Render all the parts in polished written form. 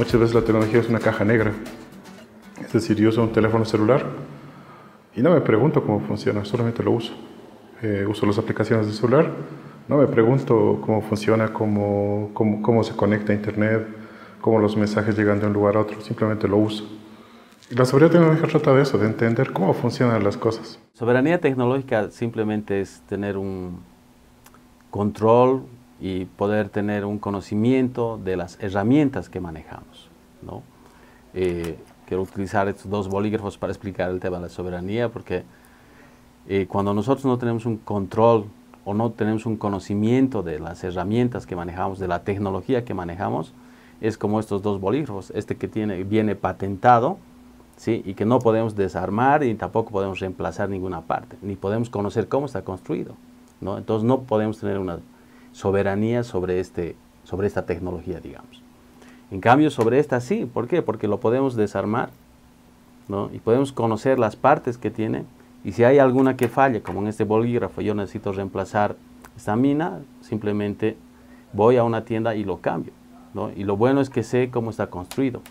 Muchas veces la tecnología es una caja negra. Es decir, yo uso un teléfono celular y no me pregunto cómo funciona, solamente lo uso. Uso las aplicaciones del celular, no me pregunto cómo funciona, cómo se conecta a internet, cómo los mensajes llegan de un lugar a otro, simplemente lo uso. Y la soberanía tecnológica trata de eso, de entender cómo funcionan las cosas. Soberanía tecnológica simplemente es tener un control y poder tener un conocimiento de las herramientas que manejamos, ¿no? Quiero utilizar estos dos bolígrafos para explicar el tema de la soberanía, porque cuando nosotros no tenemos un control o no tenemos un conocimiento de las herramientas que manejamos, de la tecnología que manejamos, es como estos dos bolígrafos, este que viene patentado, ¿sí? Y que no podemos desarmar y tampoco podemos reemplazar ninguna parte, ni podemos conocer cómo está construido, ¿no? Entonces no podemos tener una soberanía sobre esta tecnología, digamos. En cambio, sobre esta sí. ¿Por qué? Porque lo podemos desarmar, ¿no? Y podemos conocer las partes que tiene. Y si hay alguna que falle, como en este bolígrafo, yo necesito reemplazar esta mina, simplemente voy a una tienda y lo cambio, ¿no? Y lo bueno es que sé cómo está construido.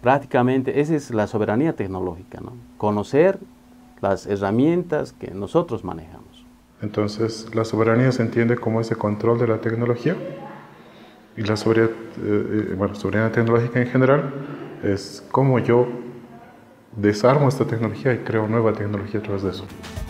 Prácticamente esa es la soberanía tecnológica, ¿no? Conocer las herramientas que nosotros manejamos. Entonces, la soberanía se entiende como ese control de la tecnología. Y la soberanía tecnológica en general es cómo yo desarmo esta tecnología y creo nueva tecnología a través de eso.